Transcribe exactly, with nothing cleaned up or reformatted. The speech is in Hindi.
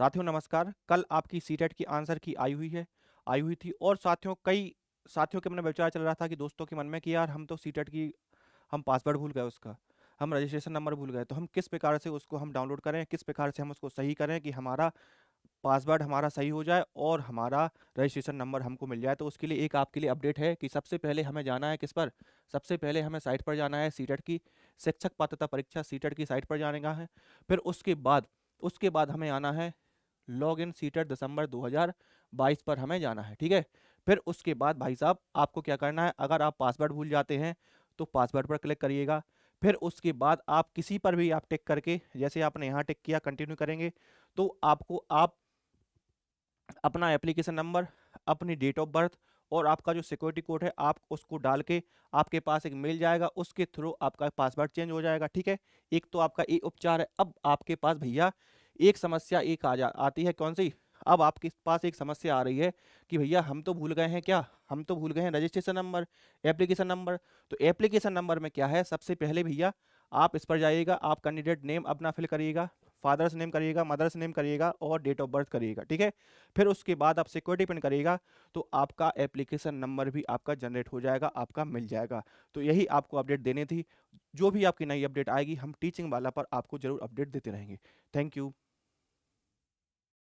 साथियों नमस्कार। कल आपकी सीटेट की आंसर की आई हुई है आई हुई थी और साथियों कई साथियों के मन में विचार चल रहा था कि दोस्तों के मन में कि यार हम तो सीटेट की हम पासवर्ड भूल गए, उसका हम रजिस्ट्रेशन नंबर भूल गए, तो हम किस प्रकार से उसको हम डाउनलोड करें, किस प्रकार से हम उसको सही करें कि हमारा पासवर्ड हमारा सही हो जाए और हमारा रजिस्ट्रेशन नंबर हमको मिल जाए। तो उसके लिए एक आपके लिए अपडेट है कि सबसे पहले हमें जाना है किस पर, सबसे पहले हमें साइट पर जाना है सीटेट की शिक्षक पात्रता परीक्षा सीटेट की साइट पर जाने का है। फिर उसके बाद उसके बाद हमें आना है लॉग इन सीटेट दिसंबर दो हज़ार बाईस पर हमें जाना है, ठीक है। फिर उसके बाद भाई साहब आपको क्या करना है, अगर आप पासवर्ड भूल जाते हैं तो पासवर्ड पर क्लिक करिएगा। फिर उसके बाद आप किसी पर भी आप टिक करके, जैसे आपने यहाँ टिक किया, कंटिन्यू करेंगे तो आपको आप अपना एप्लीकेशन नंबर, अपनी डेट ऑफ बर्थ और आपका जो सिक्योरिटी कोड है आप उसको डाल के आपके पास एक मेल जाएगा, उसके थ्रू आपका पासवर्ड चेंज हो जाएगा, ठीक है। एक तो आपका ये उपचार है। अब आपके पास भैया एक समस्या एक आ जा आती है, कौन सी, अब आपके पास एक समस्या आ रही है कि भैया हम तो भूल गए हैं, क्या हम तो भूल गए हैं रजिस्ट्रेशन नंबर, एप्लीकेशन नंबर। तो एप्लीकेशन नंबर में क्या है, सबसे पहले भैया आप इस पर जाइएगा, आप कैंडिडेट नेम अपना फिल करिएगा, फादर्स नेम करिएगा, मदर्स नेम करिएगा और डेट ऑफ बर्थ करिएगा, ठीक है। फिर उसके बाद आप सिक्योरिटी पिन करिएगा तो आपका एप्लीकेशन नंबर भी आपका जनरेट हो जाएगा, आपका मिल जाएगा। तो यही आपको अपडेट देनी थी। जो भी आपकी नई अपडेट आएगी हम टीचिंग वाला पर आपको जरूर अपडेट देते रहेंगे। Thank you.